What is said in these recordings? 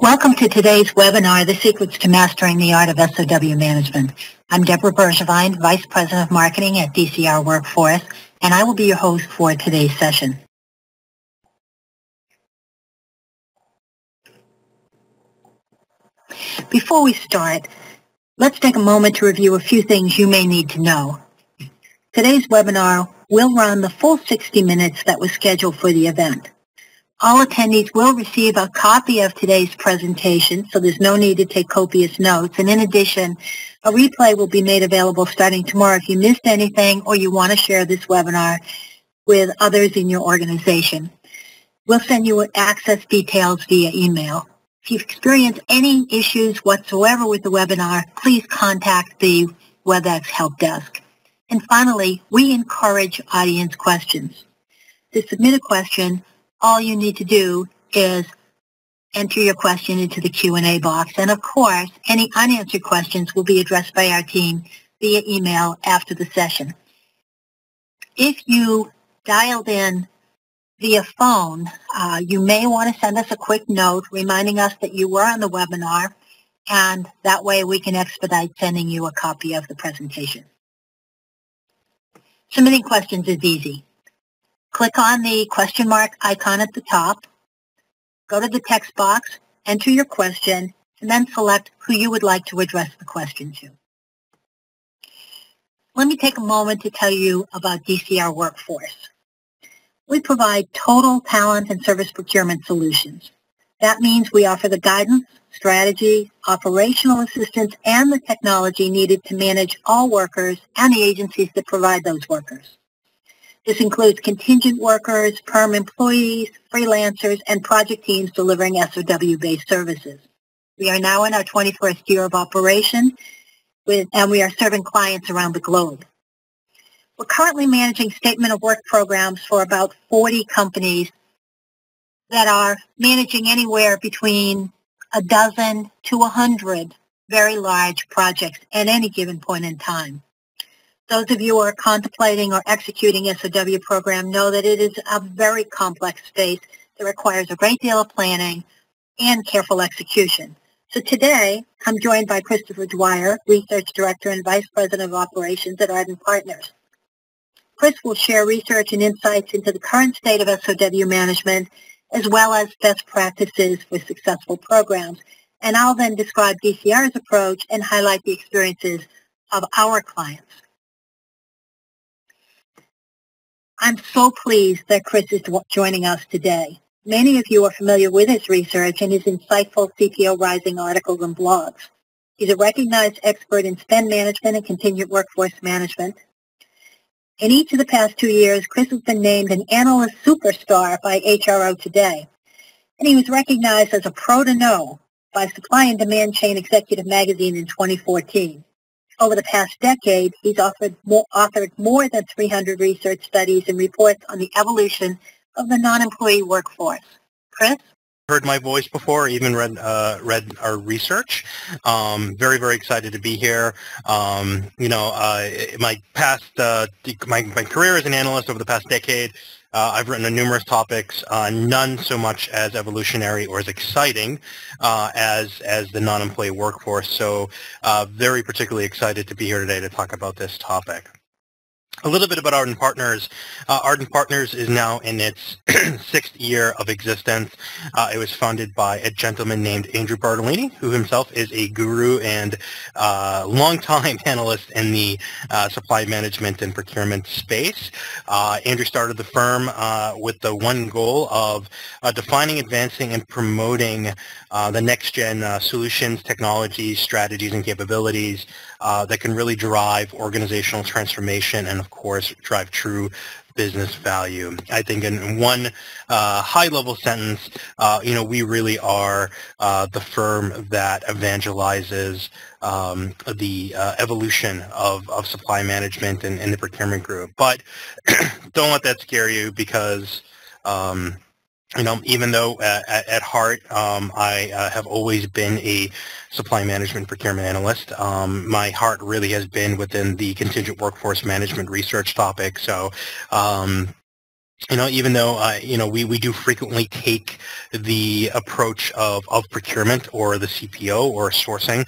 Welcome to today's webinar, The Secrets to Mastering the Art of SOW Management. I'm Deborah Bergevine, Vice President of Marketing at DCR Workforce, and I will be your host for today's session. Before we start, let's take a moment to review a few things you may need to know. Today's webinar will run the full 60 minutes that was scheduled for the event. All attendees will receive a copy of today's presentation, so there's no need to take copious notes. And in addition, a replay will be made available starting tomorrow if you missed anything or you want to share this webinar with others in your organization. We'll send you access details via email. If you experience any issues whatsoever with the webinar, please contact the WebEx Help Desk. And finally, we encourage audience questions. To submit a question, all you need to do is enter your question into the Q&A box. And of course, any unanswered questions will be addressed by our team via email after the session. If you dialed in via phone, you may want to send us a quick note reminding us that you were on the webinar, and that way we can expedite sending you a copy of the presentation. Submitting questions is easy. Click on the question mark icon at the top, go to the text box, enter your question, and then select who you would like to address the question to. Let me take a moment to tell you about DCR Workforce. We provide total talent and service procurement solutions. That means we offer the guidance, strategy, operational assistance, and the technology needed to manage all workers and the agencies that provide those workers. This includes contingent workers, perm employees, freelancers, and project teams delivering SOW-based services. We are now in our 21st year of operation, and we are serving clients around the globe. We're currently managing statement of work programs for about 40 companies that are managing anywhere between a dozen to 100 very large projects at any given point in time. Those of you who are contemplating or executing SOW program know that it is a very complex space that requires a great deal of planning and careful execution. So today, I'm joined by Christopher Dwyer, Research Director and Vice President of Operations at Ardent Partners. Chris will share research and insights into the current state of SOW management, as well as best practices for successful programs. And I'll then describe DCR's approach and highlight the experiences of our clients. I'm so pleased that Chris is joining us today. Many of you are familiar with his research and his insightful CPO Rising articles and blogs. He's a recognized expert in spend management and contingent workforce management. In each of the past 2 years, Chris has been named an analyst superstar by HRO Today. And he was recognized as a pro to know by Supply and Demand Chain Executive Magazine in 2014. Over the past decade, he's authored more than 300 research studies and reports on the evolution of the non-employee workforce. Chris? Heard my voice before, even read our research. Very, very excited to be here. My career as an analyst over the past decade, I've written on numerous topics, none so much as evolutionary or as exciting as the non-employee workforce. So very particularly excited to be here today to talk about this topic. A little bit about Ardent Partners. Ardent Partners is now in its sixth year of existence. It was founded by a gentleman named Andrew Bartolini, who himself is a guru and longtime analyst in the supply management and procurement space. Andrew started the firm with the one goal of defining, advancing, and promoting the next-gen solutions, technologies, strategies, and capabilities that can really drive organizational transformation and, of course, drive true business value. I think in one high-level sentence, we really are the firm that evangelizes the evolution of supply management and the procurement group. But don't let that scare you, because even though at heart I have always been a supply management procurement analyst, my heart really has been within the contingent workforce management research topic. So You know, even though, you know, we do frequently take the approach of procurement or the CPO or sourcing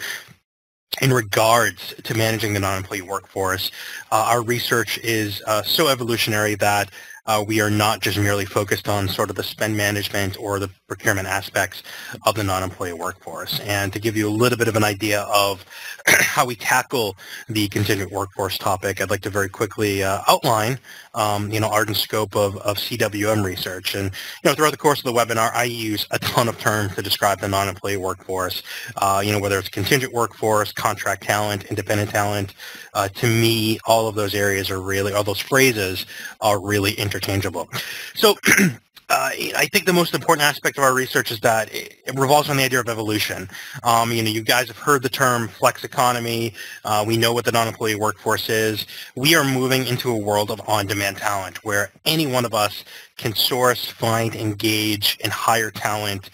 in regards to managing the non-employee workforce, our research is so evolutionary that we are not just merely focused on sort of the spend management or the procurement aspects of the non-employee workforce. And to give you a little bit of an idea of how we tackle the contingent workforce topic, I'd like to very quickly outline, you know, Ardent's scope of CWM research. And, you know, throughout the course of the webinar, I use a ton of terms to describe the non-employee workforce, you know, whether it's contingent workforce, contract talent, independent talent. To me, all of those areas are really, all those phrases are really interesting. Interchangeable. So I think the most important aspect of our research is that it revolves on the idea of evolution. You know, you guys have heard the term flex economy. We know what the non-employee workforce is. We are moving into a world of on-demand talent where any one of us can source, find, engage, and hire talent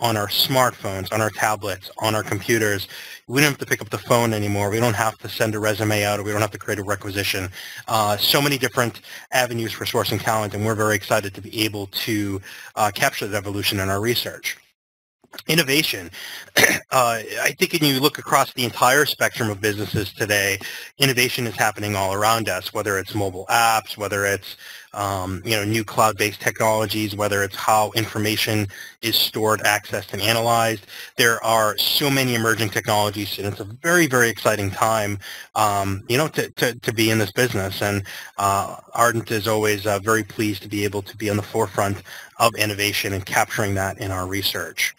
on our smartphones, on our tablets, on our computers. We don't have to pick up the phone anymore. We don't have to send a resume out, or we don't have to create a requisition. So many different avenues for sourcing talent, and we're very excited to be able to capture that evolution in our research. Innovation. I think when you look across the entire spectrum of businesses today, innovation is happening all around us, whether it's mobile apps, whether it's you know, new cloud-based technologies, whether it's how information is stored, accessed, and analyzed. There are so many emerging technologies, and it's a very, very exciting time, you know, to be in this business. And Ardent is always very pleased to be able to be on the forefront of innovation and capturing that in our research.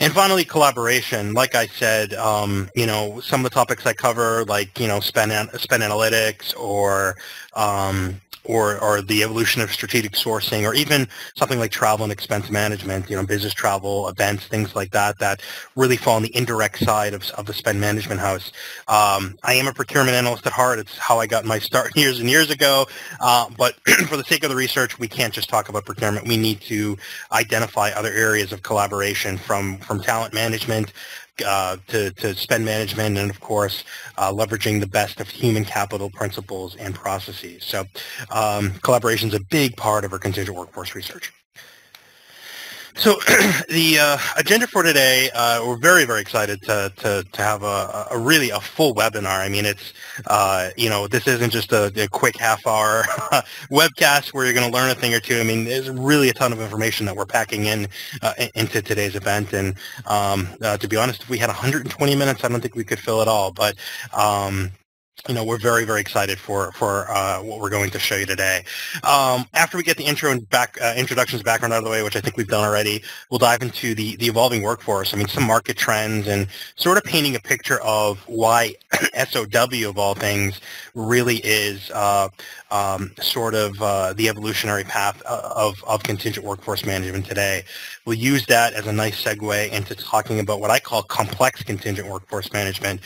And finally, collaboration. Like I said, you know, some of the topics I cover, like, you know, spend analytics or the evolution of strategic sourcing, or even something like travel and expense management, you know, business travel, events, things like that, that really fall on the indirect side of the spend management house. I am a procurement analyst at heart. It's how I got my start years and years ago. But for the sake of the research, we can't just talk about procurement. We need to identify other areas of collaboration from talent management to spend management, and of course leveraging the best of human capital principles and processes. So collaboration is a big part of our contingent workforce research. So the agenda for today, we're very, very excited to have a really a full webinar. I mean, it's, you know, this isn't just a quick half-hour webcast where you're going to learn a thing or two. I mean, there's really a ton of information that we're packing in into today's event. And to be honest, if we had 120 minutes, I don't think we could fill it all. But you know, we're very, very excited for what we're going to show you today. After we get the intro and introductions background out of the way, which I think we've done already, we'll dive into the evolving workforce. I mean, some market trends and sort of painting a picture of why SOW, of all things, really is sort of the evolutionary path of contingent workforce management today. We'll use that as a nice segue into talking about what I call complex contingent workforce management,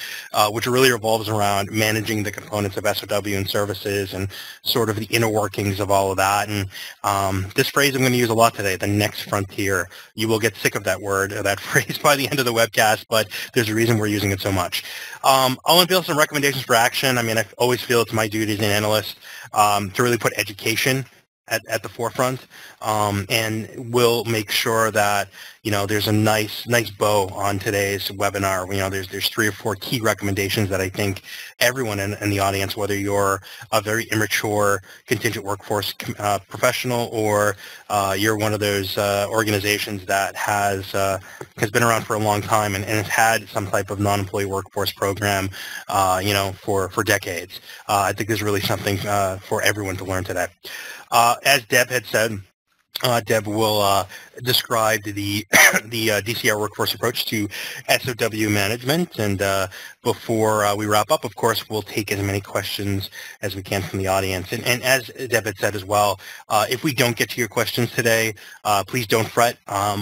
which really revolves around managing the components of SOW and services and sort of the inner workings of all of that. And this phrase I'm going to use a lot today, the next frontier. You will get sick of that word or that phrase by the end of the webcast, but there's a reason we're using it so much. I'll unveil some recommendations for action. I mean, I always feel it's my duty as an analyst to really put education at the forefront, and we'll make sure that, you know, there's a nice bow on today's webinar. You know, there's 3 or 4 key recommendations that I think everyone in the audience, whether you're a very immature contingent workforce professional or you're one of those organizations that has been around for a long time and has had some type of non-employee workforce program, you know, for decades. I think there's really something for everyone to learn today. As Deb had said, Deb will describe the DCR workforce approach to SOW management, and before we wrap up, of course, we'll take as many questions as we can from the audience. And as Deb had said as well, if we don't get to your questions today, please don't fret.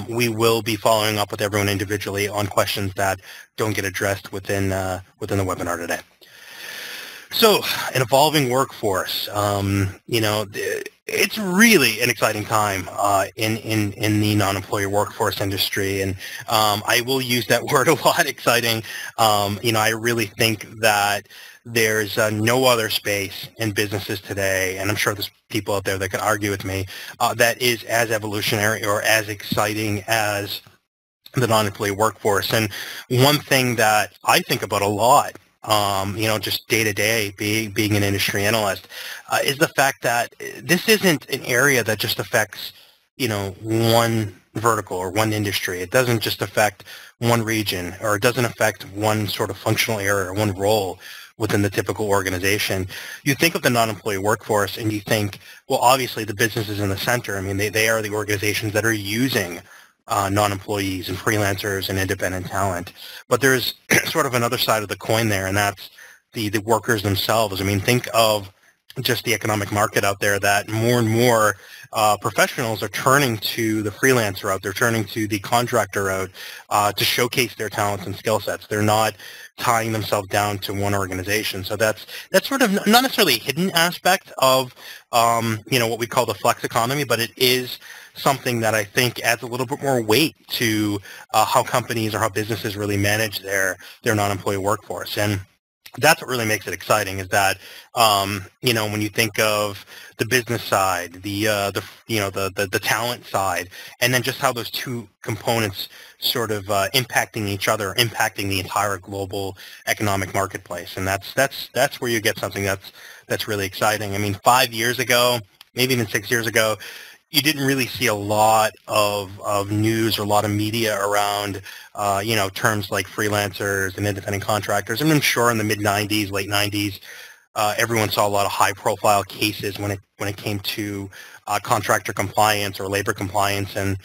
We will be following up with everyone individually on questions that don't get addressed within the webinar today. So, an evolving workforce. You know, it's really an exciting time in the non-employer workforce industry, and I will use that word a lot. Exciting. You know, I really think that There's no other space in businesses today, and I'm sure there's people out there that could argue with me, that is as evolutionary or as exciting as the non-employee workforce. And one thing that I think about a lot, you know, just day-to-day being an industry analyst, is the fact that this isn't an area that just affects, you know, one vertical or one industry. It doesn't just affect one region, or it doesn't affect one sort of functional area or one role within the typical organization. You think of the non-employee workforce and you think, well, obviously the business is in the center. I mean, they are the organizations that are using non-employees and freelancers and independent talent. But there's sort of another side of the coin there, and that's the workers themselves. I mean, think of just the economic market out there, that more and more professionals are turning to the freelancer route, they're turning to the contractor route to showcase their talents and skill sets. They're not tying themselves down to one organization. So that's sort of not necessarily a hidden aspect of you know, what we call the flex economy, but it is something that I think adds a little bit more weight to how companies or how businesses really manage their non-employee workforce. And that's what really makes it exciting, is that you know, when you think of the business side, the you know, the talent side, and then just how those two components sort of impacting each other, impacting the entire global economic marketplace. And that's where you get something that's really exciting. I mean, 5 years ago, maybe even 6 years ago, you didn't really see a lot of news or a lot of media around, you know, terms like freelancers and independent contractors. And I'm sure in the mid-'90s, late '90s, everyone saw a lot of high-profile cases when it came to contractor compliance or labor compliance. And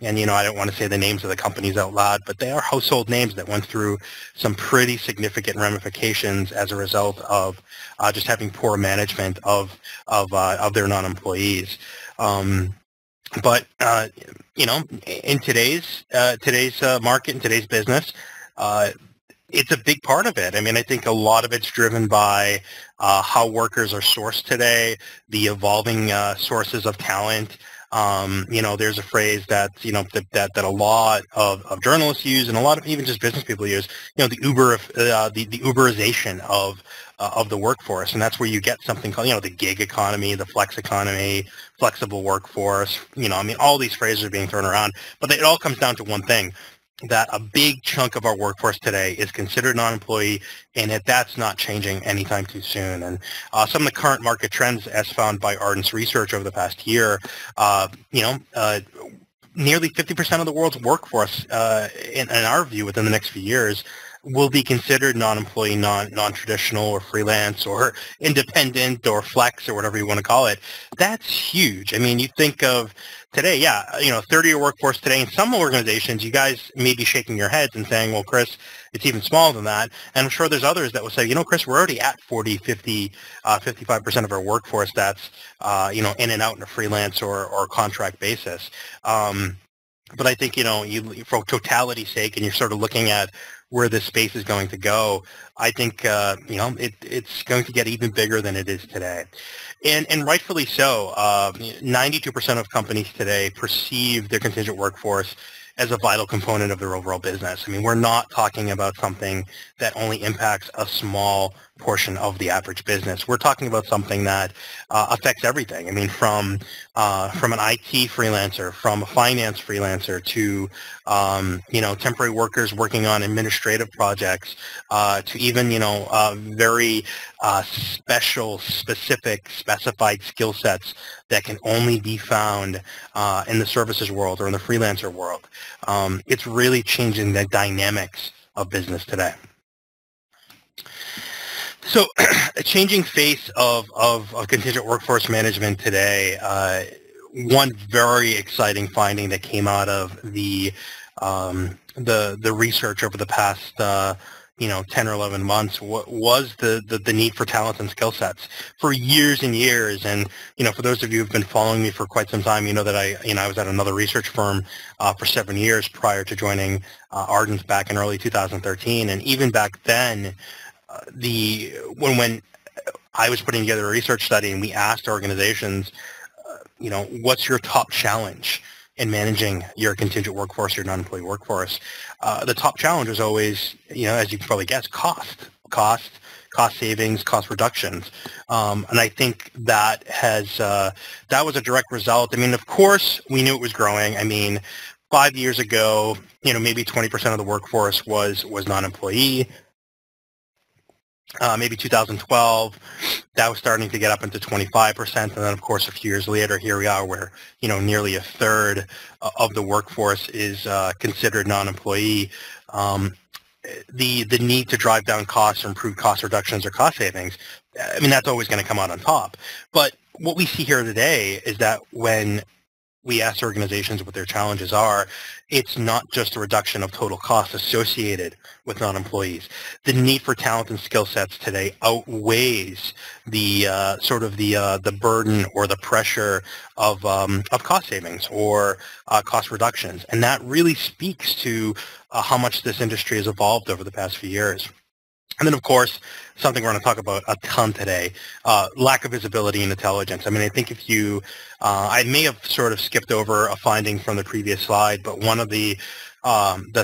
you know, I don't want to say the names of the companies out loud, but they are household names that went through some pretty significant ramifications as a result of just having poor management of their non-employees. But you know, in today's market, in today's business, it's a big part of it. I mean, I think a lot of it's driven by how workers are sourced today, the evolving sources of talent. You know, there's a phrase that, you know, that a lot of journalists use, and a lot of even just business people use, you know, the Uberization of the workforce. And that's where you get something called, you know, the gig economy, the flex economy, flexible workforce. You know, I mean, all these phrases are being thrown around, but it all comes down to one thing, that a big chunk of our workforce today is considered non-employee, and that's not changing anytime too soon. And some of the current market trends, as found by Ardent's research over the past year, you know, nearly 50% of the world's workforce, in our view, within the next few years, will be considered non-employee, non-traditional, or freelance, or independent, or flex, or whatever you want to call it. That's huge. I mean, you think of today, yeah, you know, 30-year workforce today. In some organizations, you guys may be shaking your heads and saying, well, Chris, it's even smaller than that. And I'm sure there's others that will say, you know, Chris, we're already at 40, 50, 55% of our workforce that's, you know, in and out on a freelance or contract basis. But I think, you know, for totality's sake, and you're sort of looking at where this space is going to go, I think you know, it's going to get even bigger than it is today, and rightfully so. 92% of companies today perceive their contingent workforce as a vital component of their overall business. I mean, we're not talking about something that only impacts a small portion of the average business. We're talking about something that affects everything. I mean, from an IT freelancer, from a finance freelancer, to you know, temporary workers working on administrative projects, to even, you know, very special, specific, specified skill sets that can only be found in the services world or in the freelancer world. It's really changing the dynamics of business today. So a changing face of contingent workforce management today. One very exciting finding that came out of the research over the past 10 or 11 months was the need for talent and skill sets for years and years. And, you know, for those of you who've been following me for quite some time, you know that I was at another research firm for 7 years prior to joining Ardent back in early 2013. And even back then, when I was putting together a research study and we asked organizations, you know, what's your top challenge in managing your contingent workforce, your non-employee workforce, the top challenge is always, you know, as you can probably guess, cost. cost savings, cost reductions. And I think that has that was a direct result. I mean, of course, we knew it was growing. I mean, 5 years ago, you know, maybe 20% of the workforce was non-employee. Maybe 2012, that was starting to get up into 25%, and then of course a few years later, here we are, where you know nearly a third of the workforce is considered non-employee. The need to drive down costs or improve cost reductions or cost savings, I mean that's always going to come out on top. But what we see here today is that when we ask organizations what their challenges are, it's not just a reduction of total costs associated with non-employees. The need for talent and skill sets today outweighs the the burden or the pressure of cost savings or cost reductions, and that really speaks to how much this industry has evolved over the past few years. And then, of course, something we're going to talk about a ton today, lack of visibility and intelligence. I mean, I think if you, I may have sort of skipped over a finding from the previous slide, but one of the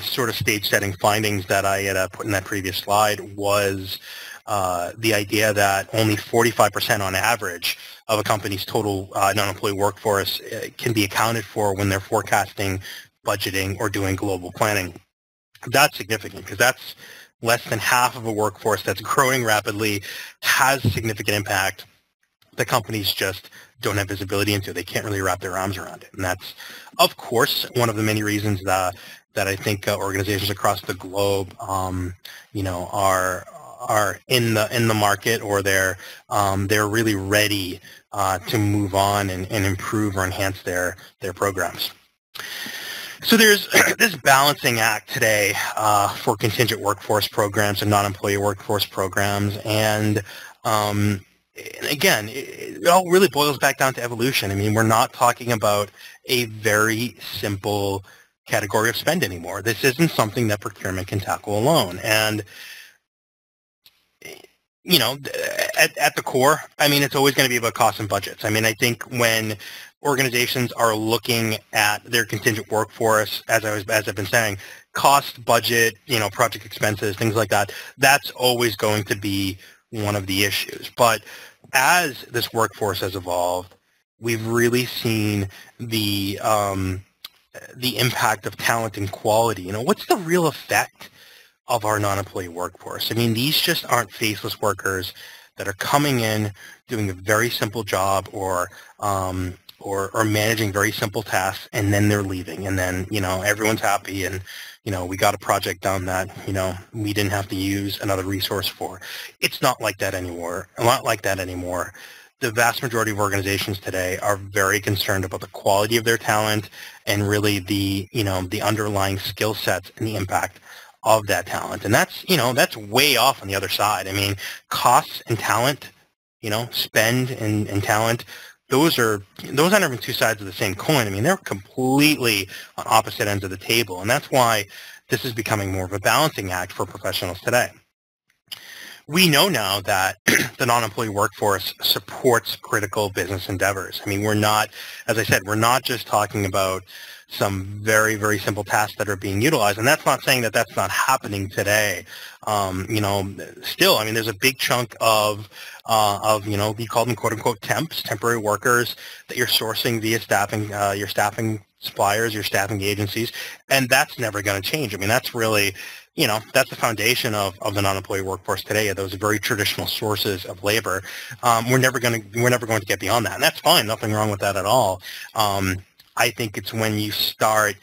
sort of stage-setting findings that I had put in that previous slide was the idea that only 45% on average of a company's total non-employee workforce can be accounted for when they're forecasting, budgeting, or doing global planning. That's significant because that's less than half of a workforce that's growing rapidly, has significant impact that companies just don't have visibility into. They can't really wrap their arms around it. And that's, of course, one of the many reasons that I think organizations across the globe, you know, are in the market, or they're really ready to move on and improve or enhance their programs. So there's this balancing act today for contingent workforce programs and non-employee workforce programs, and again, it all really boils back down to evolution. I mean, we're not talking about a very simple category of spend anymore. This isn't something that procurement can tackle alone, and you know, at the core, I mean, it's always going to be about costs and budgets. I mean, I think when organizations are looking at their contingent workforce, as I've been saying, cost, budget, you know, project expenses, things like that, that's always going to be one of the issues. But as this workforce has evolved, we've really seen the impact of talent and quality. You know, what's the real effect of our non-employee workforce? I mean, these just aren't faceless workers that are coming in, doing a very simple job, or managing very simple tasks, and then they're leaving, and then, you know, everyone's happy, and, you know, we got a project done that, you know, we didn't have to use another resource for. It's not like that anymore. Not like that anymore. The vast majority of organizations today are very concerned about the quality of their talent and really the, you know, the underlying skill sets and the impact of that talent. And that's, you know, that's way off on the other side. I mean, costs and talent, you know, spend and talent, those aren't even two sides of the same coin. I mean, they're completely on opposite ends of the table, and that's why this is becoming more of a balancing act for professionals today. We know now that the non-employee workforce supports critical business endeavors. I mean, we're not, as I said, we're not just talking about some very, very simple tasks that are being utilized, and that's not saying that that's not happening today. You know, still, I mean, there's a big chunk of you know, we call them quote-unquote temps, temporary workers, that you're sourcing via staffing, your staffing suppliers, your staffing agencies, and that's never going to change. I mean, that's really, you know, that's the foundation of the non-employee workforce today, those very traditional sources of labor. We're never going to get beyond that, and that's fine. Nothing wrong with that at all. I think it's when you start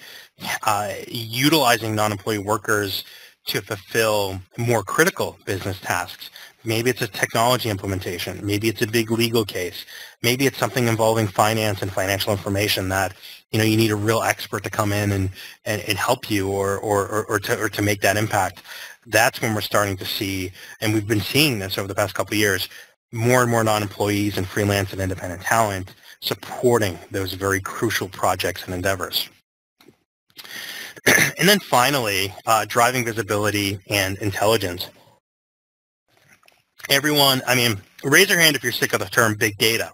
utilizing non-employee workers to fulfill more critical business tasks. Maybe it's a technology implementation. Maybe it's a big legal case. Maybe it's something involving finance and financial information that, you know, you need a real expert to come in and help you or to make that impact. That's when we're starting to see, and we've been seeing this over the past couple of years, more and more non-employees and freelance and independent talent supporting those very crucial projects and endeavors. And then finally, driving visibility and intelligence. Everyone, I mean, raise your hand if you're sick of the term big data.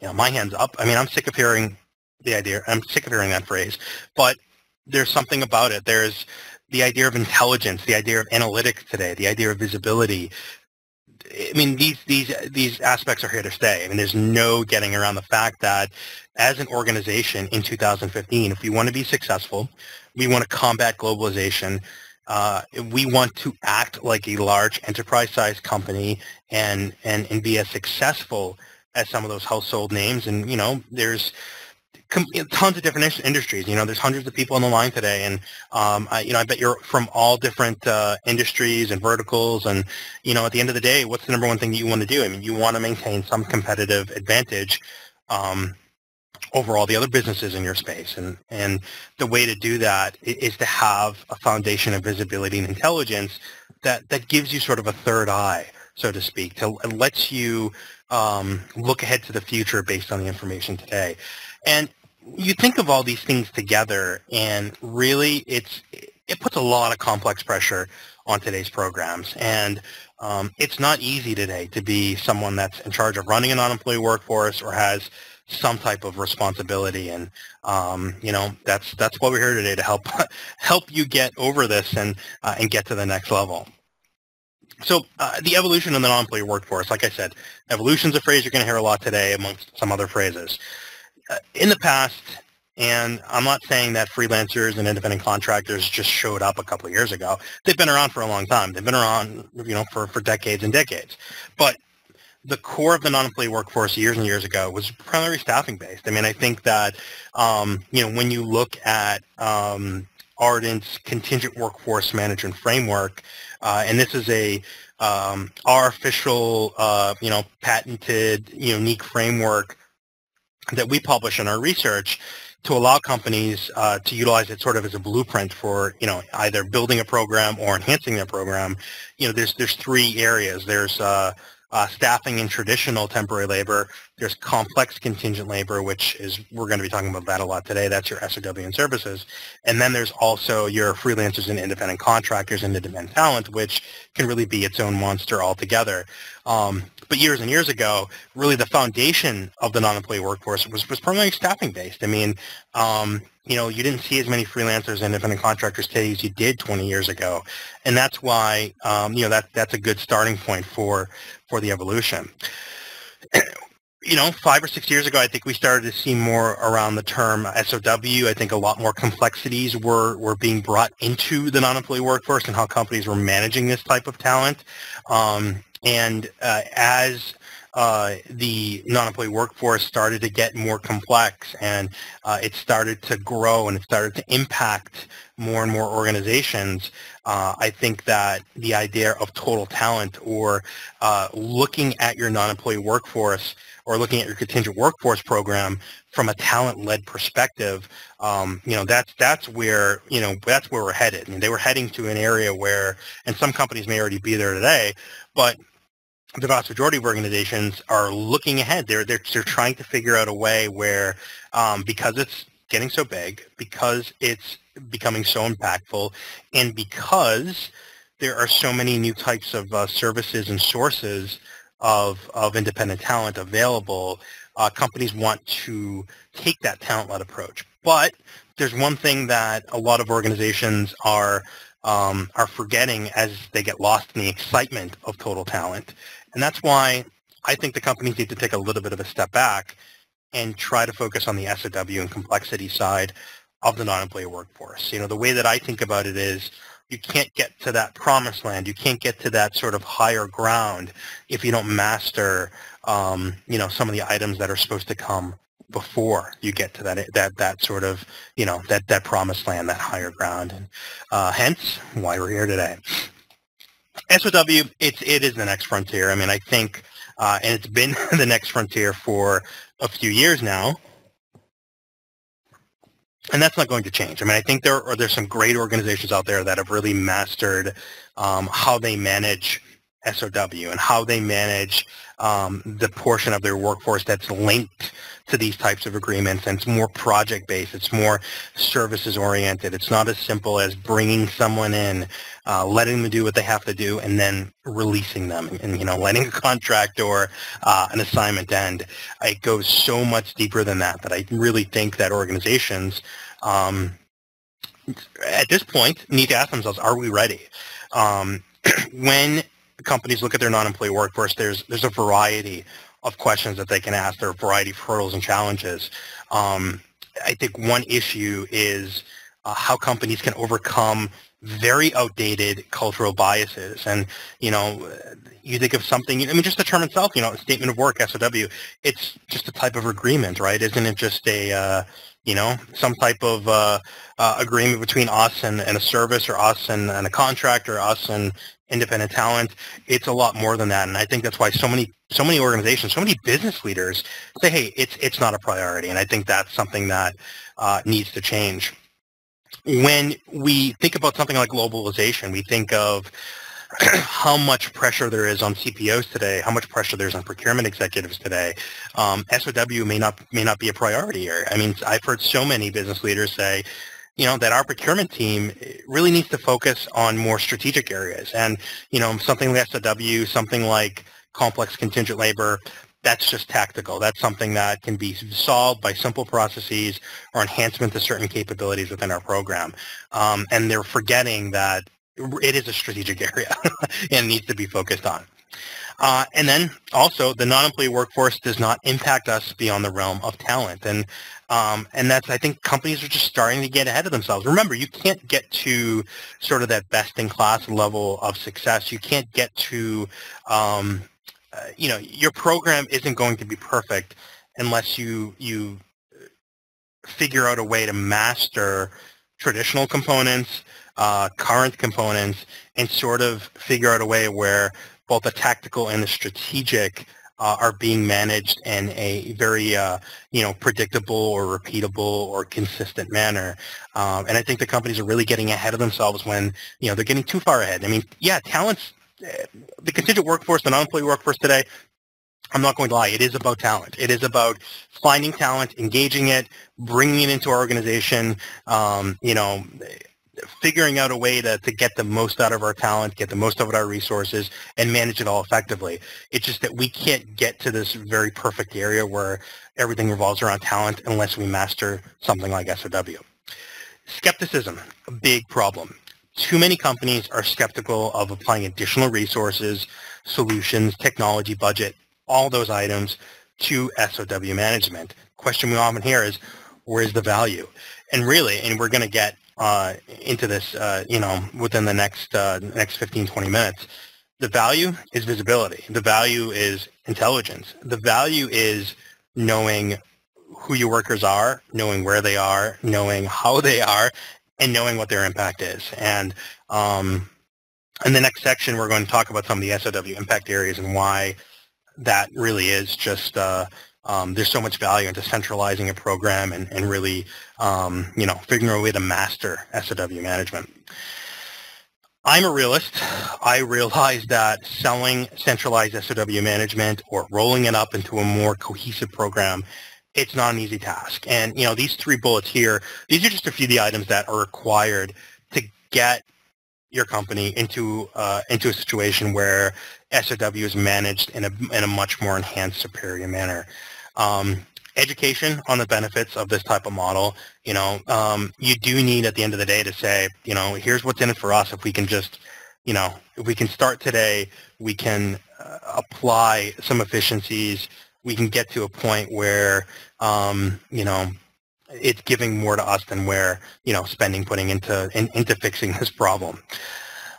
You know, my hand's up. I mean, I'm sick of hearing the idea. I'm sick of hearing that phrase. But there's something about it. There's the idea of intelligence, the idea of analytics today, the idea of visibility. I mean, these aspects are here to stay. I mean, there's no getting around the fact that as an organization in 2015, if we want to be successful, we want to combat globalization, we want to act like a large enterprise-sized company and be as successful as some of those household names. And, you know, there's tons of different industries. You know, there's hundreds of people on the line today, and you know, I bet you're from all different industries and verticals. And, you know, at the end of the day, what's the number one thing that you want to do? I mean, you want to maintain some competitive advantage over all the other businesses in your space, and the way to do that is to have a foundation of visibility and intelligence that gives you sort of a third eye, so to speak, to lets you look ahead to the future based on the information today. And you think of all these things together, and really it puts a lot of complex pressure on today's programs. And it's not easy today to be someone that's in charge of running a non-employee workforce or has some type of responsibility. And you know, that's why we're here today, to help you get over this and get to the next level. So the evolution of the non-employee workforce, like I said, evolution is a phrase you're going to hear a lot today amongst some other phrases. In the past, and I'm not saying that freelancers and independent contractors just showed up a couple of years ago. They've been around for a long time. They've been around, you know, for decades and decades. But the core of the non-employee workforce years and years ago was primarily staffing-based. I mean, I think that, you know, when you look at Ardent's contingent workforce management framework, and this is a our official, you know, patented, unique framework that we publish in our research to allow companies to utilize it sort of as a blueprint for, you know, either building a program or enhancing their program. You know, there's three areas. There's staffing and traditional temporary labor. There's complex contingent labor, which is, we're going to be talking about that a lot today. That's your SOW and services. And then there's also your freelancers and independent contractors and independent talent, which can really be its own monster altogether. But years and years ago, really the foundation of the non-employee workforce was primarily staffing-based. I mean, you know, you didn't see as many freelancers and independent contractors today as you did 20 years ago. And that's why, you know, that's a good starting point for the evolution. You know, 5 or 6 years ago, I think we started to see more around the term SOW. I think a lot more complexities were being brought into the non-employee workforce and how companies were managing this type of talent. And as the non-employee workforce started to get more complex, and it started to grow, and it started to impact more and more organizations, I think that the idea of total talent, or looking at your non-employee workforce or looking at your contingent workforce program from a talent-led perspective, you know, that's where, you know, that's where we're headed. I mean, they were heading to an area where, and some companies may already be there today, but the vast majority of organizations are looking ahead. They're trying to figure out a way where, because it's getting so big, because it's becoming so impactful, and because there are so many new types of services and sources of independent talent available, companies want to take that talent-led approach. But there's one thing that a lot of organizations are forgetting as they get lost in the excitement of total talent. And that's why I think the companies need to take a little bit of a step back and try to focus on the SOW and complexity side of the non-employee workforce. You know, the way that I think about it is, you can't get to that promised land, you can't get to that sort of higher ground if you don't master, you know, some of the items that are supposed to come before you get to that sort of, you know, that promised land, that higher ground. And hence why we're here today. SOW, it is the next frontier. I mean, I think, and it's been the next frontier for a few years now. And that's not going to change. I mean, I think there's some great organizations out there that have really mastered how they manage SOW and how they manage the portion of their workforce that's linked to these types of agreements. And it's more project-based. It's more services-oriented. It's not as simple as bringing someone in, letting them do what they have to do, and then releasing them, and, you know, letting a contract or an assignment end. It goes so much deeper than that, that I really think that organizations, at this point, need to ask themselves, are we ready? When companies look at their non-employee workforce, there's a variety of questions that they can ask. There are a variety of hurdles and challenges. I think one issue is how companies can overcome very outdated cultural biases. And, you know, you think of something, I mean, just the term itself, you know, a statement of work, SOW, it's just a type of agreement, right? Isn't it just a, you know, some type of agreement between us and a service, or us and a contract, or us and independent talent? It's a lot more than that. And I think that's why so many organizations, so many business leaders say, hey, it's not a priority. And I think that's something that needs to change. When we think about something like globalization, we think of how much pressure there is on CPOs today, how much pressure there's on procurement executives today. SOW may not be a priority here. I mean, I've heard so many business leaders say, you know, that our procurement team really needs to focus on more strategic areas. And, you know, something like SOW, something like complex contingent labor, that's just tactical. That's something that can be solved by simple processes or enhancement to certain capabilities within our program. And they're forgetting that it is a strategic area and needs to be focused on. And then also, the non-employee workforce does not impact us beyond the realm of talent. And that's, I think, companies are just starting to get ahead of themselves. Remember, you can't get to sort of that best-in-class level of success. You can't get to, you know, your program isn't going to be perfect unless you figure out a way to master traditional components, current components, and sort of figure out a way where both the tactical and the strategic are being managed in a very, you know, predictable or repeatable or consistent manner. And I think the companies are really getting ahead of themselves when, you know, they're getting too far ahead. I mean, yeah, talent's, the contingent workforce, the non-employee workforce today, I'm not going to lie, it is about talent. It is about finding talent, engaging it, bringing it into our organization, you know, figuring out a way to get the most out of our talent, get the most out of our resources, and manage it all effectively. It's just that we can't get to this very perfect area where everything revolves around talent unless we master something like SOW. Skepticism, a big problem. Too many companies are skeptical of applying additional resources, solutions, technology, budget, all those items to SOW management. Question we often hear is, where's the value? And really, and we're going to get into this, you know, within the next 15, 20 minutes, the value is visibility. The value is intelligence. The value is knowing who your workers are, knowing where they are, knowing how they are, and knowing what their impact is. And in the next section, we're going to talk about some of the SOW impact areas and why that really is just, there's so much value into centralizing a program and really, you know, figuring out a way to master SOW management. I'm a realist. I realize that selling centralized SOW management or rolling it up into a more cohesive program, it's not an easy task. And, you know, these three bullets here, these are just a few of the items that are required to get your company into a situation where SOW is managed in a much more enhanced, superior manner. Education on the benefits of this type of model, you know, you do need at the end of the day to say, you know, here's what's in it for us. If we can just, you know, if we can start today, we can apply some efficiencies. We can get to a point where, you know, it's giving more to us than where, you know, spending putting into fixing this problem.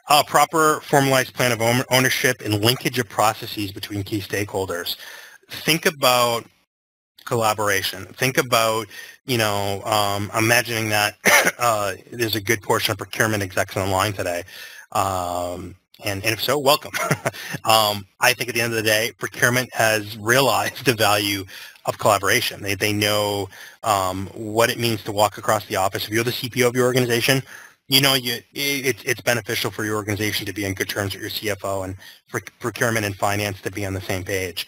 A proper formalized plan of ownership and linkage of processes between key stakeholders. Think about collaboration. Think about, you know, imagining that there's a good portion of procurement execs online today. And if so, welcome. I think at the end of the day, procurement has realized the value of collaboration. They know what it means to walk across the office. If you're the CPO of your organization, you know it's beneficial for your organization to be on good terms with your CFO and for procurement and finance to be on the same page.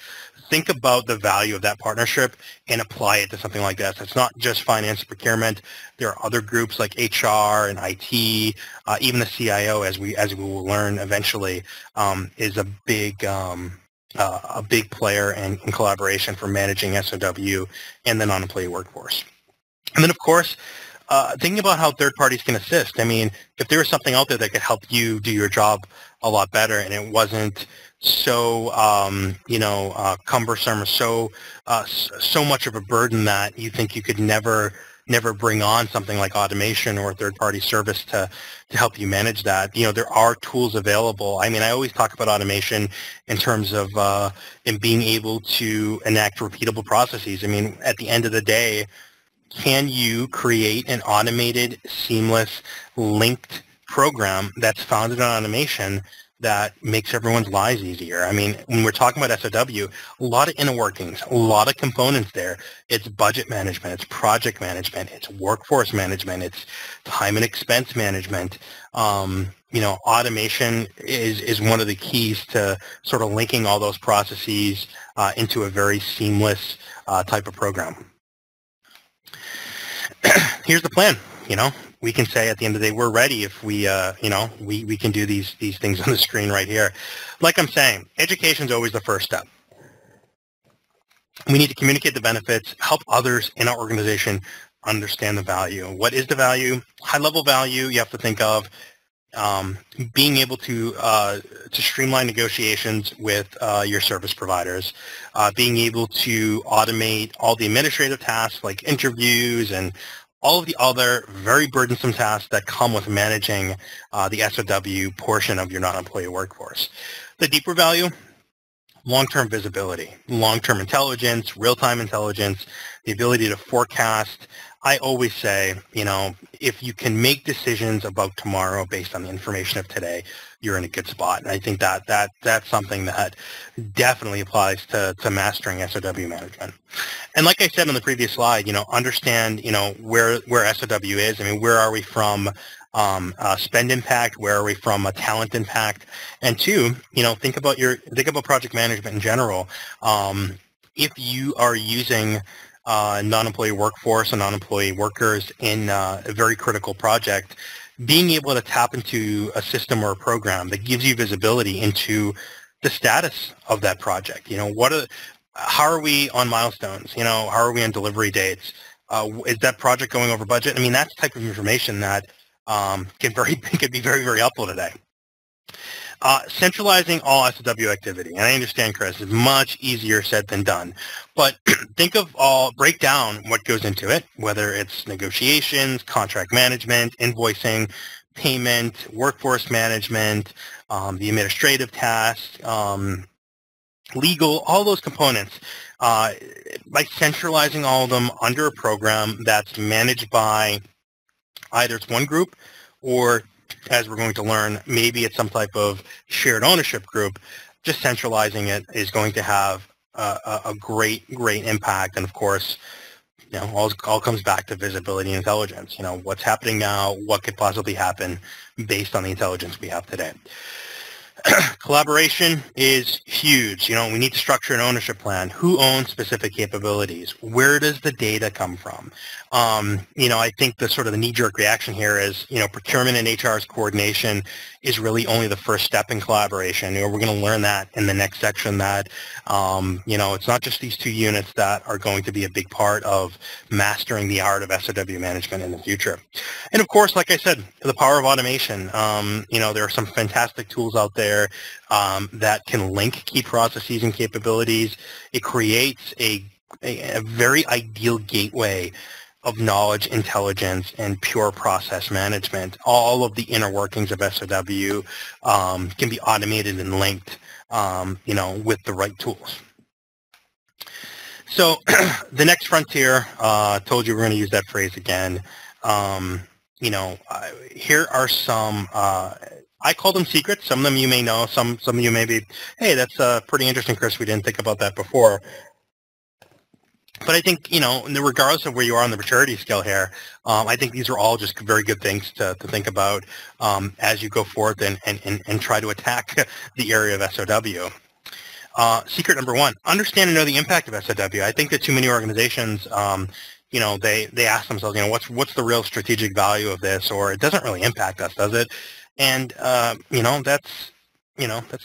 Think about the value of that partnership and apply it to something like this. It's not just finance and procurement. There are other groups like HR and IT, even the CIO, as we will learn eventually, is a big player in collaboration for managing SOW and the non-employee workforce. And then, of course, thinking about how third parties can assist. I mean, if there was something out there that could help you do your job a lot better and it wasn't so, cumbersome or so much of a burden that you think you could never bring on something like automation or a third-party service to help you manage that. You know, there are tools available. I mean, I always talk about automation in terms of being able to enact repeatable processes. I mean, at the end of the day, can you create an automated, seamless, linked program that's founded on automation that makes everyone's lives easier? I mean, when we're talking about SOW, a lot of inner workings, a lot of components there. It's budget management, it's project management, it's workforce management, it's time and expense management. Automation is one of the keys to sort of linking all those processes into a very seamless type of program. Here's the plan, you know. We can say at the end of the day, we're ready if we, we can do these things on the screen right here. Like I'm saying, education is always the first step. We need to communicate the benefits, help others in our organization understand the value. What is the value? High-level value you have to think of. Being able to streamline negotiations with your service providers, being able to automate all the administrative tasks like interviews and all of the other very burdensome tasks that come with managing the SOW portion of your non-employee workforce. The deeper value, long-term visibility, long-term intelligence, real-time intelligence, the ability to forecast. I always say, you know, if you can make decisions about tomorrow based on the information of today, you're in a good spot. And I think that's something that definitely applies to mastering SOW management. And like I said on the previous slide, you know, understand, you know, where SOW is. I mean, where are we from spend impact? Where are we from a talent impact? And two, you know, think about project management in general. If you are using non-employee workforce and non-employee workers in a very critical project, being able to tap into a system or a program that gives you visibility into the status of that project. You know, how are we on milestones? You know, how are we on delivery dates? Is that project going over budget? I mean, that's the type of information that can be very, very helpful today. Centralizing all SOW activity, and I understand, Chris, it's much easier said than done, but break down what goes into it, whether it's negotiations, contract management, invoicing, payment, workforce management, the administrative tasks, legal, all those components. By centralizing all of them under a program that's managed by either it's one group or, as we're going to learn, maybe it's some type of shared ownership group, just centralizing it is going to have a great, great impact. And of course, you know, all comes back to visibility and intelligence. You know, what's happening now, what could possibly happen based on the intelligence we have today. Collaboration is huge. You know, we need to structure an ownership plan. Who owns specific capabilities? Where does the data come from? I think the sort of the knee-jerk reaction here is, you know, procurement and HR's coordination is really only the first step in collaboration. You know, we're going to learn that in the next section that, it's not just these two units that are going to be a big part of mastering the art of SOW management in the future. And of course, like I said, the power of automation. There are some fantastic tools out there that can link key processes and capabilities. It creates a very ideal gateway of knowledge, intelligence, and pure process management. All of the inner workings of SOW can be automated and linked, with the right tools. So the next frontier, told you we're going to use that phrase again. Here are some... I call them secrets. Some of them you may know. Some of you may be, hey, that's pretty interesting, Chris. We didn't think about that before. But I think, you know, regardless of where you are on the maturity scale here, I think these are all just very good things to think about as you go forth and try to attack the area of SOW. Secret number one, understand and know the impact of SOW. I think that too many organizations, they ask themselves, you know, what's the real strategic value of this? Or it doesn't really impact us, does it? And, that's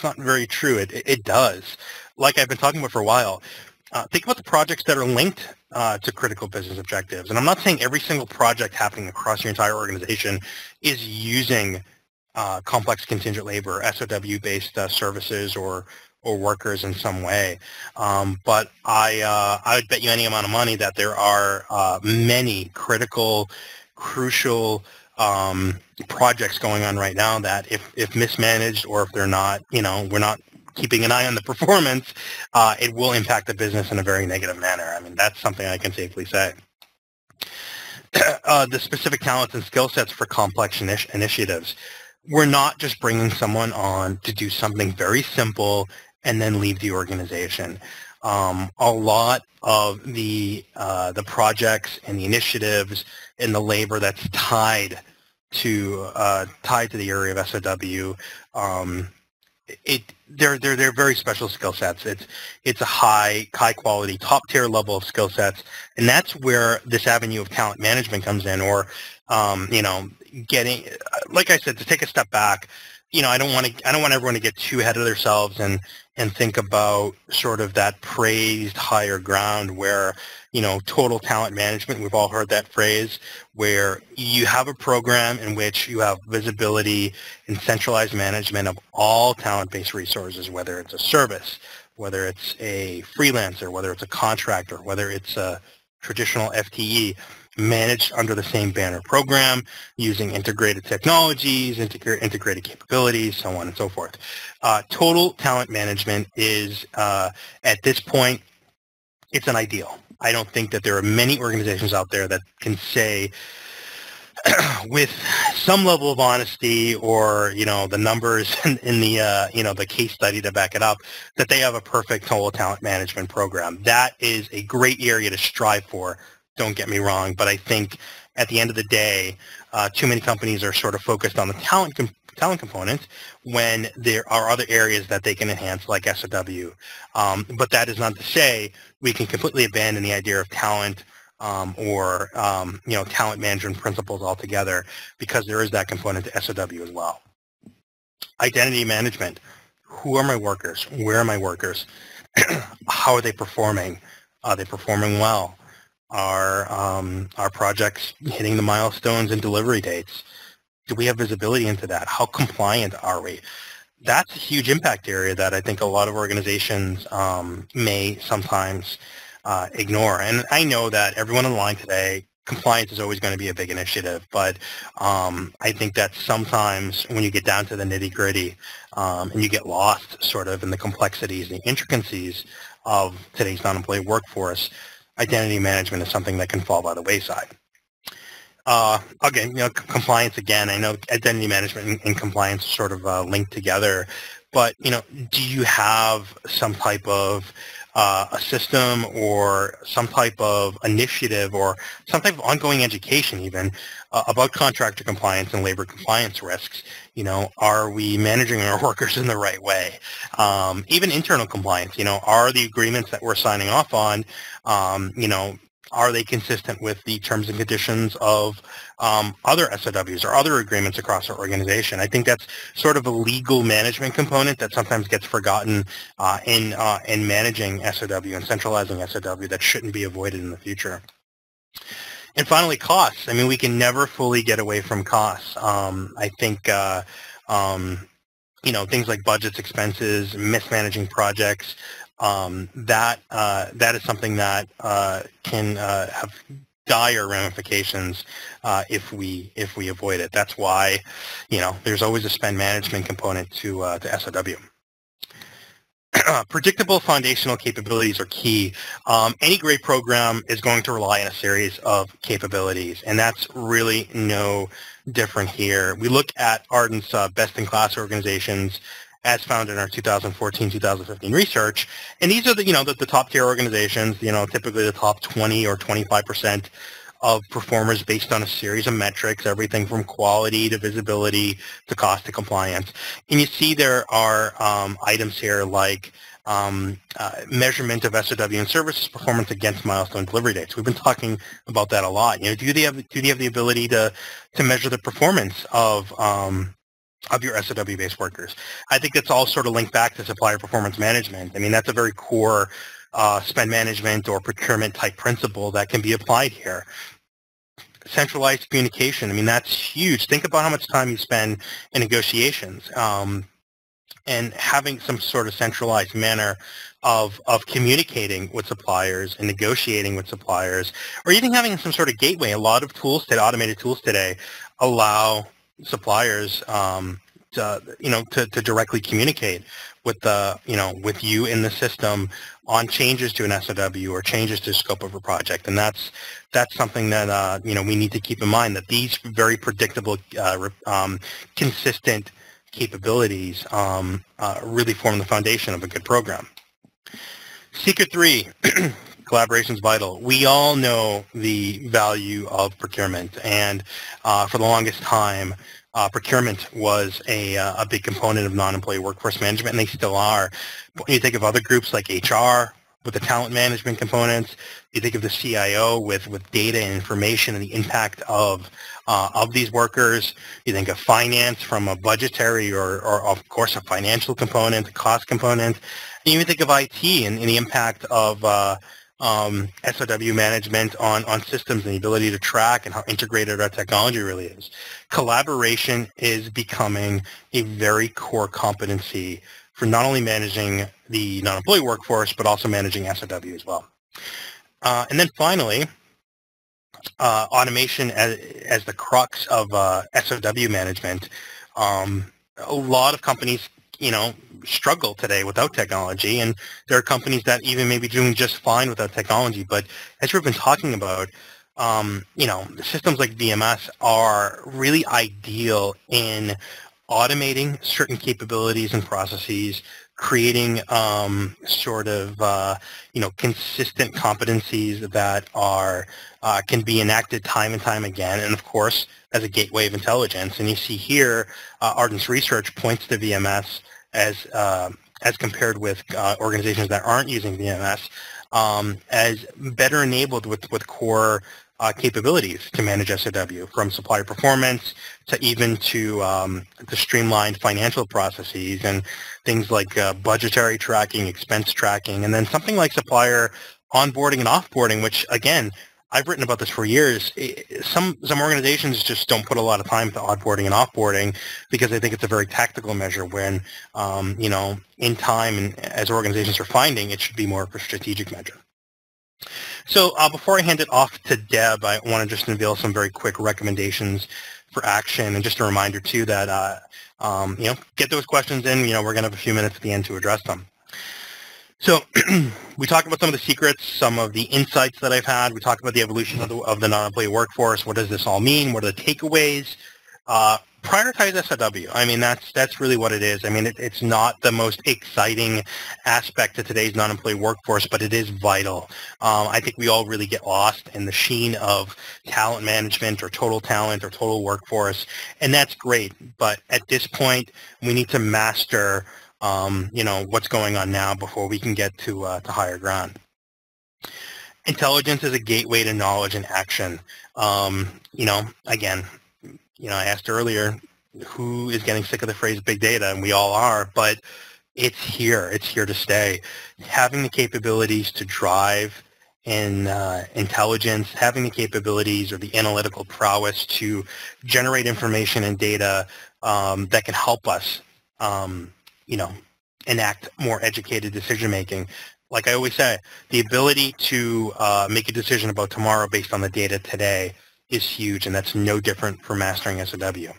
not very true. It does. Like I've been talking about for a while, think about the projects that are linked to critical business objectives. And I'm not saying every single project happening across your entire organization is using complex contingent labor, SOW-based services or workers in some way. But I would bet you any amount of money that there are many critical, crucial projects going on right now that if mismanaged or if they're not, you know, we're not keeping an eye on the performance, it will impact the business in a very negative manner. I mean, that's something I can safely say. The specific talents and skill sets for complex initiatives. We're not just bringing someone on to do something very simple and then leave the organization. A lot of the projects and the initiatives and the labor that's tied to the area of SOW, they're very special skill sets. It's a high quality, top tier level of skill sets, and that's where this avenue of talent management comes in. Or you know, getting, like I said, to take a step back. You know, I don't want everyone to get too ahead of themselves and think about sort of that praised higher ground where, you know, total talent management, we've all heard that phrase, where you have a program in which you have visibility and centralized management of all talent-based resources, whether it's a service, whether it's a freelancer, whether it's a contractor, whether it's a traditional FTE, managed under the same banner program, using integrated technologies, integrated capabilities, so on and so forth. Total talent management is, at this point, it's an ideal. I don't think that there are many organizations out there that can say with some level of honesty, or, you know, the numbers in the, you know, the case study to back it up, that they have a perfect total talent management program. That is a great area to strive for. Don't get me wrong, but I think at the end of the day, too many companies are sort of focused on the talent component when there are other areas that they can enhance, like SOW. But that is not to say we can completely abandon the idea of talent or you know, talent management principles altogether, because there is that component to SOW as well. Identity management. Who are my workers? Where are my workers? How are they performing? Are they performing well? Are projects hitting the milestones and delivery dates? Do we have visibility into that? How compliant are we? That's a huge impact area that I think a lot of organizations may sometimes ignore. And I know that everyone online today, compliance is always going to be a big initiative, but I think that sometimes when you get down to the nitty-gritty and you get lost sort of in the complexities and the intricacies of today's non-employee workforce, identity management is something that can fall by the wayside. Again, you know, compliance again, I know identity management and compliance are sort of linked together, but, you know, do you have some type of a system or some type of initiative or some type of ongoing education even about contractor compliance and labor compliance risks? You know, are we managing our workers in the right way? Even internal compliance, you know, are the agreements that we're signing off on, you know, are they consistent with the terms and conditions of other SOWs or other agreements across our organization? I think that's sort of a legal management component that sometimes gets forgotten in managing SOW and centralizing SOW that shouldn't be avoided in the future. And finally, costs. I mean, we can never fully get away from costs. I think, you know, things like budgets, expenses, mismanaging projects, that is something that can have dire ramifications if we avoid it. That's why, you know, there's always a spend management component to SOW. Predictable foundational capabilities are key. Any great program is going to rely on a series of capabilities, and that's really no different here. We look at Ardent's best-in-class organizations as found in our 2014-2015 research, and these are the, you know, the top-tier organizations, you know, typically the top 20 or 25% of performers based on a series of metrics, everything from quality to visibility to cost to compliance. And you see there are items here like measurement of SOW and services performance against milestone delivery dates. We've been talking about that a lot. You know, do they have the ability to measure the performance of your SOW-based workers? I think that's all sort of linked back to supplier performance management. I mean, that's a very core spend management or procurement type principle that can be applied here. Centralized communication, I mean, that's huge. Think about how much time you spend in negotiations. And having some sort of centralized manner of communicating with suppliers and negotiating with suppliers, or even having some sort of gateway. A lot of tools today, automated tools today, allow suppliers to directly communicate with the with you in the system on changes to an SOW or changes to the scope of a project. And that's something that we need to keep in mind, that these very predictable, consistent capabilities really form the foundation of a good program. Secret 3, collaboration is vital. We all know the value of procurement, and for the longest time, procurement was a big component of non-employee workforce management, and they still are. But when you think of other groups like HR with the talent management components, you think of the CIO with data and information and the impact of these workers. You think of finance from a budgetary or of course, a financial component, a cost component. And you even think of IT and the impact of SOW management on systems and the ability to track and how integrated our technology really is. Collaboration is becoming a very core competency for not only managing the non-employee workforce, but also managing SOW as well. And then finally, automation as the crux of SOW management. A lot of companies, struggle today without technology, and there are companies that even maybe doing just fine without technology. But as we've been talking about, systems like VMS are really ideal in automating certain capabilities and processes, creating consistent competencies that are can be enacted time and time again, and of course as a gateway of intelligence. And you see here, Ardent's research points to VMS as compared with organizations that aren't using VMS as better enabled with core capabilities to manage SOW, from supplier performance to even to the streamlined financial processes and things like budgetary tracking, expense tracking, and then something like supplier onboarding and offboarding, which again, I've written about this for years. Some organizations just don't put a lot of time to onboarding and offboarding because they think it's a very tactical measure, when, in time, and as organizations are finding, it should be more of a strategic measure. So before I hand it off to Deb, I want to just unveil some very quick recommendations for action, and just a reminder too that get those questions in. We're going to have a few minutes at the end to address them. So we talked about some of the secrets, some of the insights that I've had. We talked about the evolution of the non-employee workforce. What does this all mean? What are the takeaways? Prioritize SOW. I mean, that's really what it is. I mean, it's not the most exciting aspect of today's non-employee workforce, but it is vital. I think we all really get lost in the sheen of talent management or total talent or total workforce, and that's great. But at this point, we need to master what's going on now before we can get to higher ground. Intelligence is a gateway to knowledge and action. I asked earlier, who is getting sick of the phrase big data? And we all are, but it's here. It's here to stay. Having the capabilities to drive in intelligence, having the capabilities or the analytical prowess to generate information and data that can help us enact more educated decision-making. Like I always say, the ability to make a decision about tomorrow based on the data today is huge, and that's no different from mastering SOW.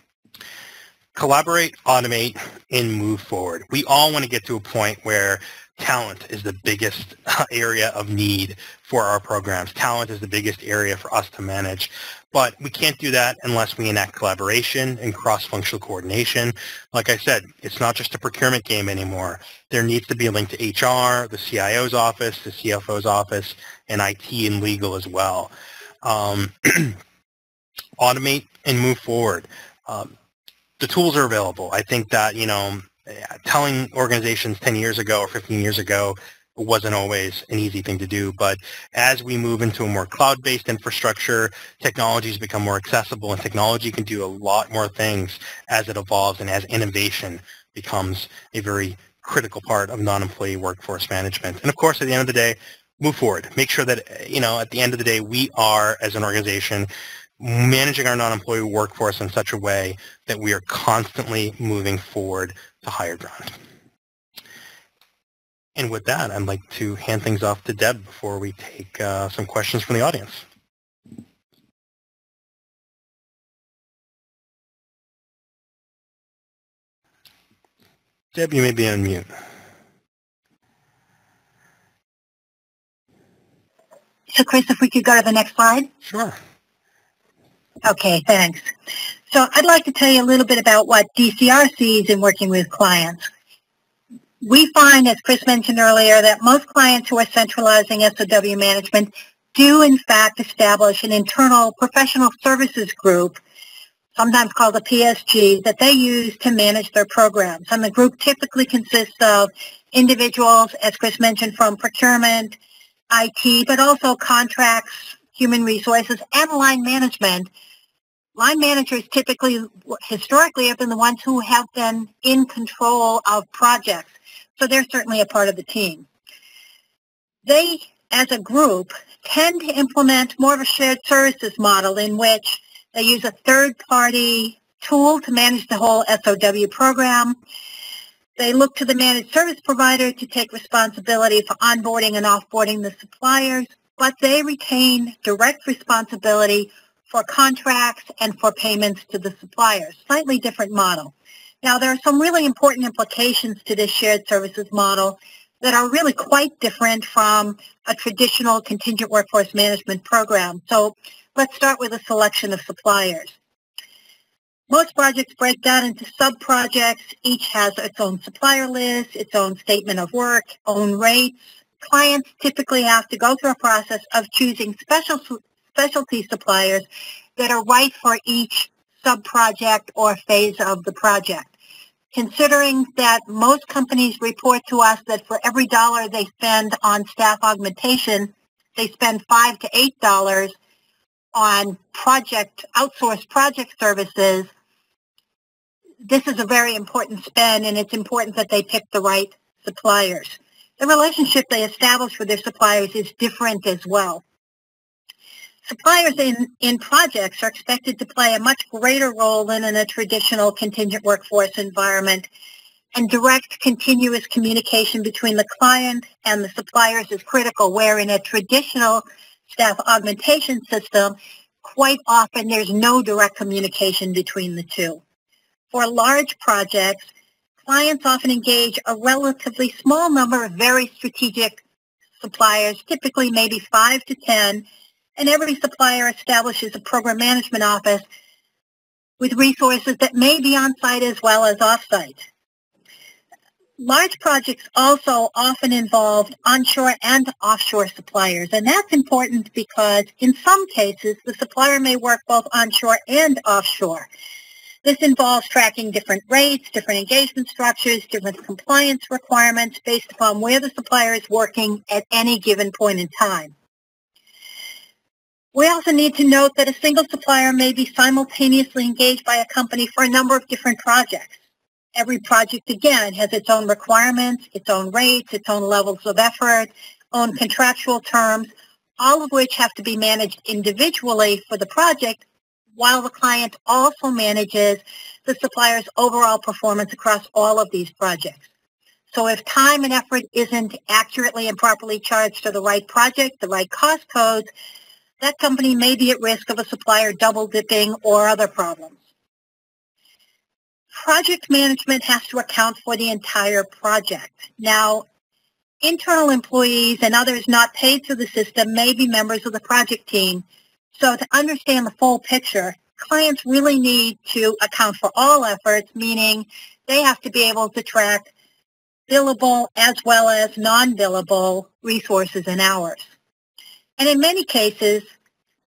Collaborate, automate, and move forward. We all want to get to a point where talent is the biggest area of need for our programs. Talent is the biggest area for us to manage. But we can't do that unless we enact collaboration and cross-functional coordination. Like I said, it's not just a procurement game anymore. There needs to be a link to HR, the CIO's office, the CFO's office, and IT and legal as well. Automate and move forward. The tools are available. I think that, telling organizations 10 years ago or 15 years ago wasn't always an easy thing to do, but as we move into a more cloud-based infrastructure, technologies become more accessible, and technology can do a lot more things as it evolves and as innovation becomes a very critical part of non-employee workforce management. And of course, at the end of the day, move forward. Make sure that, you know, at the end of the day, we are, as an organization, managing our non-employee workforce in such a way that we are constantly moving forward to higher ground. And with that, I'd like to hand things off to Deb before we take some questions from the audience. Deb, you may be on mute. So, Chris, if we could go to the next slide? Sure. Okay, thanks. So I'd like to tell you a little bit about what DCR sees in working with clients. We find, as Chris mentioned earlier, that most clients who are centralizing SOW management do, in fact, establish an internal professional services group, sometimes called a PSG, that they use to manage their programs. And the group typically consists of individuals, as Chris mentioned, from procurement, IT, but also contracts, human resources, and line management. Line managers typically, historically, have been the ones who have been in control of projects. So they're certainly a part of the team. They, as a group, tend to implement more of a shared services model in which they use a third-party tool to manage the whole SOW program. They look to the managed service provider to take responsibility for onboarding and offboarding the suppliers, but they retain direct responsibility for contracts and for payments to the suppliers. Slightly different model. Now, there are some really important implications to this shared services model that are really quite different from a traditional contingent workforce management program. So let's start with a selection of suppliers. Most projects break down into sub-projects. Each has its own supplier list, its own statement of work, own rates. Clients typically have to go through a process of choosing specialty suppliers that are right for each sub-project or phase of the project. Considering that most companies report to us that for every dollar they spend on staff augmentation, they spend $5 to $8 on outsourced project services, this is a very important spend, and it's important that they pick the right suppliers. The relationship they establish with their suppliers is different as well. Suppliers in projects are expected to play a much greater role than in a traditional contingent workforce environment, and direct continuous communication between the client and the suppliers is critical, where in a traditional staff augmentation system, quite often there's no direct communication between the two. For large projects, clients often engage a relatively small number of very strategic suppliers, typically maybe 5 to 10, and every supplier establishes a program management office with resources that may be on-site as well as off-site. Large projects also often involve onshore and offshore suppliers, and that's important because in some cases the supplier may work both onshore and offshore. This involves tracking different rates, different engagement structures, different compliance requirements based upon where the supplier is working at any given point in time. We also need to note that a single supplier may be simultaneously engaged by a company for a number of different projects. Every project, again, has its own requirements, its own rates, its own levels of effort, own contractual terms, all of which have to be managed individually for the project, while the client also manages the supplier's overall performance across all of these projects. So if time and effort isn't accurately and properly charged to the right project, the right cost codes, that company may be at risk of a supplier double-dipping or other problems. Project management has to account for the entire project. Now, internal employees and others not paid through the system may be members of the project team. So to understand the full picture, clients really need to account for all efforts, meaning they have to be able to track billable as well as non-billable resources and hours. And in many cases,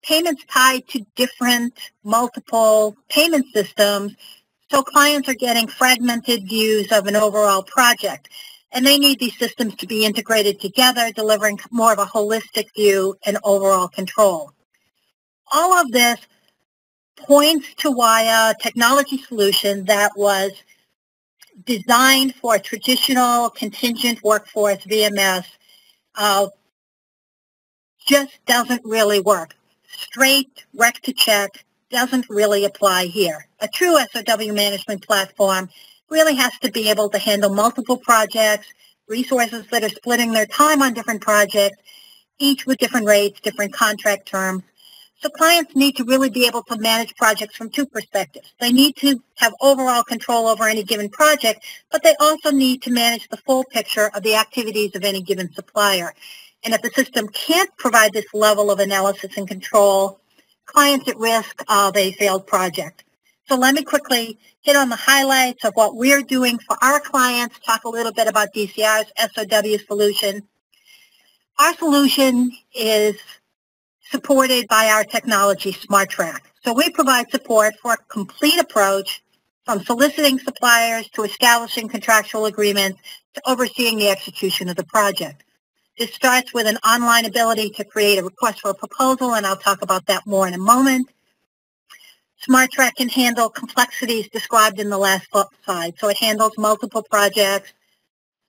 payments tied to different multiple payment systems, so clients are getting fragmented views of an overall project. And they need these systems to be integrated together, delivering more of a holistic view and overall control. All of this points to why a technology solution that was designed for traditional contingent workforce VMS just doesn't really work. Straight rec to check doesn't really apply here. A true SOW management platform really has to be able to handle multiple projects, resources that are splitting their time on different projects, each with different rates, different contract terms. So clients need to really be able to manage projects from two perspectives. They need to have overall control over any given project, but they also need to manage the full picture of the activities of any given supplier. And if the system can't provide this level of analysis and control, clients at risk of a failed project. So let me quickly hit on the highlights of what we're doing for our clients, talk a little bit about DCR's SOW solution. Our solution is supported by our technology, SmartTrack. So we provide support for a complete approach from soliciting suppliers to establishing contractual agreements to overseeing the execution of the project. This starts with an online ability to create a request for a proposal, and I'll talk about that more in a moment. SmartTrack can handle complexities described in the last slide. So it handles multiple projects,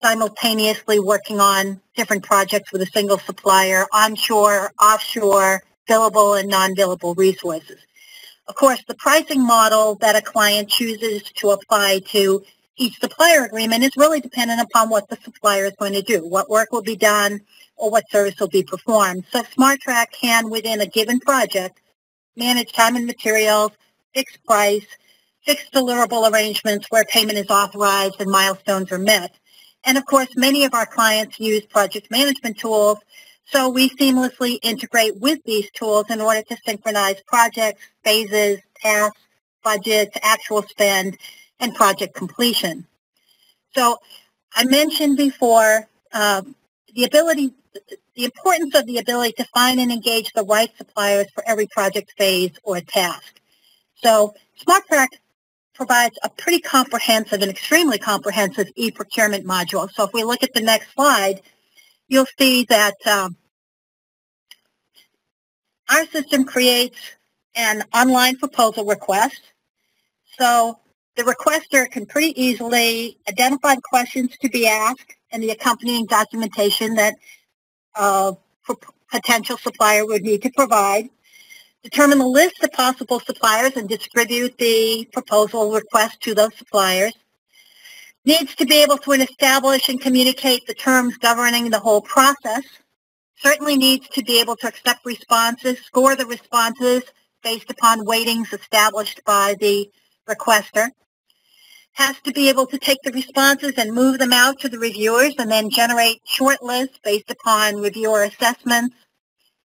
simultaneously working on different projects with a single supplier, onshore, offshore, billable and non-billable resources. Of course, the pricing model that a client chooses to apply to each supplier agreement is really dependent upon what the supplier is going to do, what work will be done, or what service will be performed. So SmartTrack can, within a given project, manage time and materials, fixed price, fixed deliverable arrangements where payment is authorized and milestones are met. And of course, many of our clients use project management tools, so we seamlessly integrate with these tools in order to synchronize projects, phases, tasks, budgets, actual spend, and project completion. So I mentioned before the importance of the ability to find and engage the right suppliers for every project phase or task. So SmartTrack provides a pretty comprehensive and extremely comprehensive e-procurement module. So if we look at the next slide, you'll see that our system creates an online proposal request. So the requester can pretty easily identify the questions to be asked and the accompanying documentation that a potential supplier would need to provide, determine the list of possible suppliers and distribute the proposal request to those suppliers, needs to be able to establish and communicate the terms governing the whole process, certainly needs to be able to accept responses, score the responses based upon weightings established by the requester, has to be able to take the responses and move them out to the reviewers and then generate short lists based upon reviewer assessments.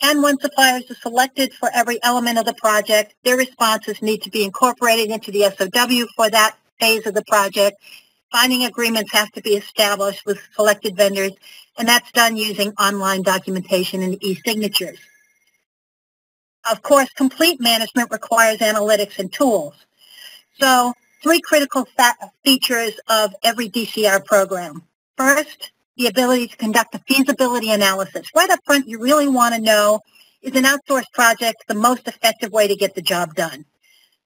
And when suppliers are selected for every element of the project, their responses need to be incorporated into the SOW for that phase of the project. Binding agreements have to be established with selected vendors, and that's done using online documentation and e-signatures. Of course, complete management requires analytics and tools. So three critical features of every DCR program. First, the ability to conduct a feasibility analysis. Right up front, you really want to know, is an outsourced project the most effective way to get the job done?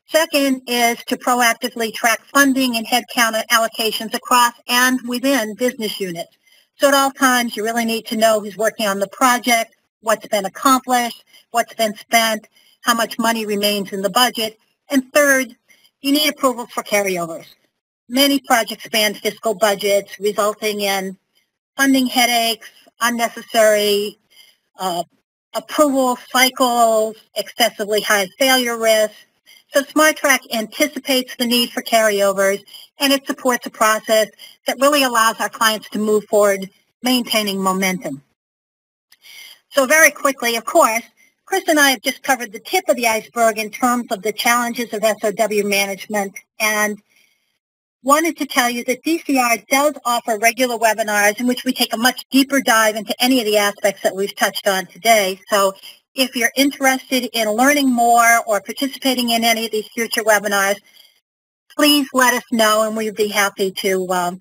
Second is to proactively track funding and headcount allocations across and within business units. So at all times, you really need to know who's working on the project, what's been accomplished, what's been spent, how much money remains in the budget. And third, you need approval for carryovers. Many projects span fiscal budgets, resulting in funding headaches, unnecessary approval cycles, excessively high failure risk. So SmartTrack anticipates the need for carryovers, and it supports a process that really allows our clients to move forward, maintaining momentum. So very quickly, of course, Chris and I have just covered the tip of the iceberg in terms of the challenges of SOW management, and wanted to tell you that DCR does offer regular webinars in which we take a much deeper dive into any of the aspects that we've touched on today. So if you're interested in learning more or participating in any of these future webinars, please let us know, and we'd be happy to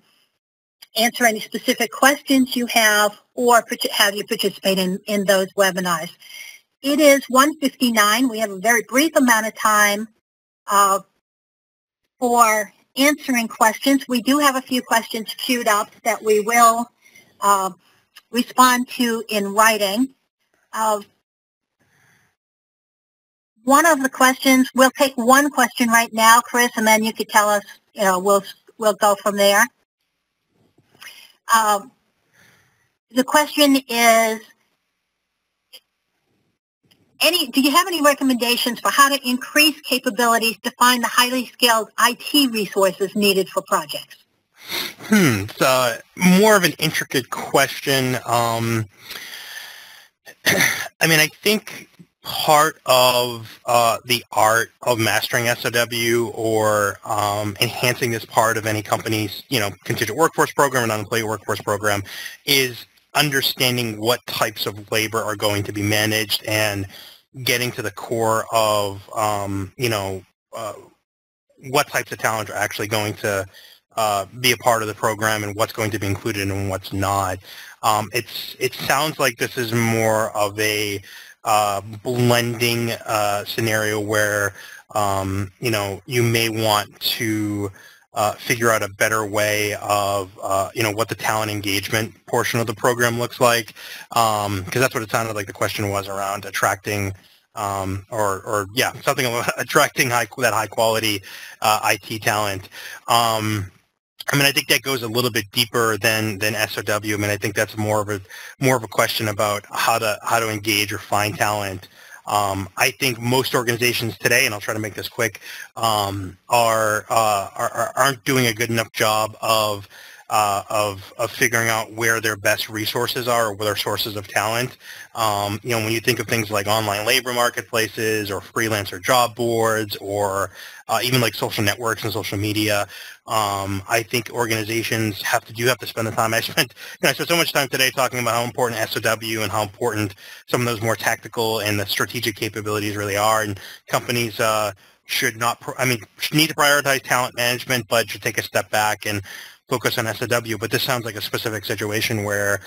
answer any specific questions you have or have you participate in those webinars. It is 1:59. We have a very brief amount of time for answering questions. We do have a few questions queued up that we will respond to in writing. One of the questions, we'll take one question right now, Chris, and then you could tell us, you know, we'll go from there. The question is, do you have any recommendations for how to increase capabilities to find the highly skilled IT resources needed for projects? It's more of an intricate question. I mean, I think part of the art of mastering SOW or enhancing this part of any company's, you know, contingent workforce program and unemployee workforce program is understanding what types of labor are going to be managed and getting to the core of, you know, what types of talent are actually going to be a part of the program and what's going to be included and what's not. It sounds like this is more of a blending scenario where, you know, you may want to figure out a better way of, you know, what the talent engagement portion of the program looks like, because that's what it sounded like the question was around attracting or something about attracting high quality IT talent. I mean, I think that goes a little bit deeper than SOW. I mean, I think that's more of a question about how to engage or find talent. I think most organizations today, and I'll try to make this quick, aren't doing a good enough job of figuring out where their best resources are or where their sources of talent. You know, when you think of things like online labor marketplaces or freelancer job boards or even like social networks and social media, I think organizations have to spend the time. I spent so much time today talking about how important SOW and how important some of those more tactical and the strategic capabilities really are, and companies need to prioritize talent management, but should take a step back and focus on SOW, but this sounds like a specific situation where,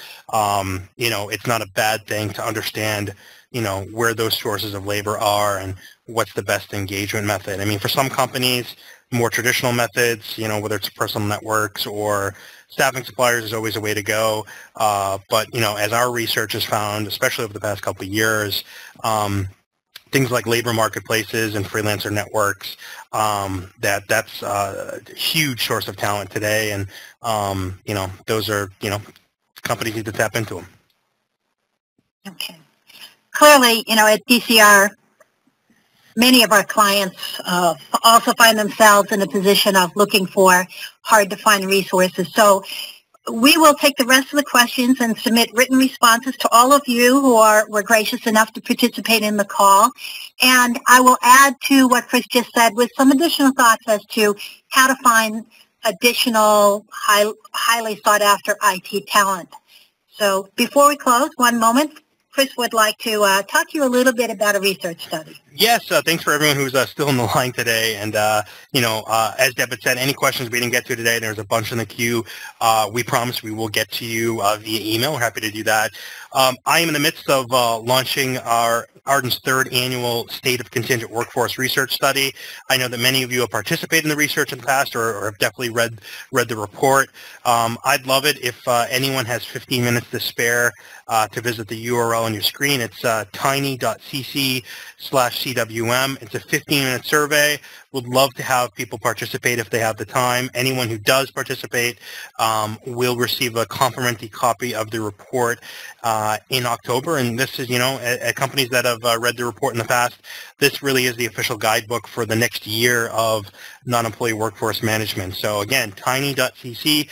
you know, it's not a bad thing to understand, you know, where those sources of labor are and what's the best engagement method. I mean, for some companies, more traditional methods, you know, whether it's personal networks or staffing suppliers is always a way to go. But, you know, as our research has found, especially over the past couple of years, things like labor marketplaces and freelancer networks, that's a huge source of talent today, and you know, those are, you know, companies need to tap into them. Okay. Clearly, you know, at DCR, many of our clients also find themselves in a position of looking for hard-to-find resources. So we will take the rest of the questions and submit written responses to all of you who were gracious enough to participate in the call. And I will add to what Chris just said with some additional thoughts as to how to find additional highly sought after IT talent. So before we close, one moment, Chris would like to talk to you a little bit about a research study. Yes, thanks for everyone who's still on the line today. And, you know, as Deb had said, any questions we didn't get to today, there's a bunch in the queue. We promise we will get to you via email. We're happy to do that. I am in the midst of launching Ardent's third annual State of Contingent Workforce Research Study. I know that many of you have participated in the research in the past or have definitely read the report. I'd love it if anyone has 15 minutes to spare to visit the URL on your screen. It's tiny.cc/CWM. It's a 15-minute survey. Would love to have people participate if they have the time. Anyone who does participate will receive a complimentary copy of the report in October. And this is, you know, at companies that have read the report in the past, this really is the official guidebook for the next year of non-employee workforce management. So again, tiny.cc/CWM.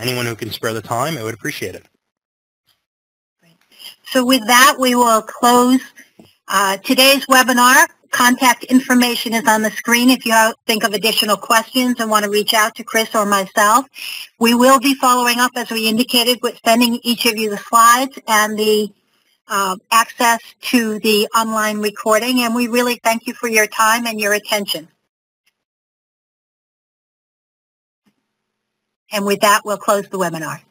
Anyone who can spare the time, I would appreciate it. So with that, we will close today's webinar. Contact information is on the screen if you think of additional questions and want to reach out to Chris or myself. We will be following up, as we indicated, with sending each of you the slides and the access to the online recording. And we really thank you for your time and your attention. And with that, we'll close the webinar.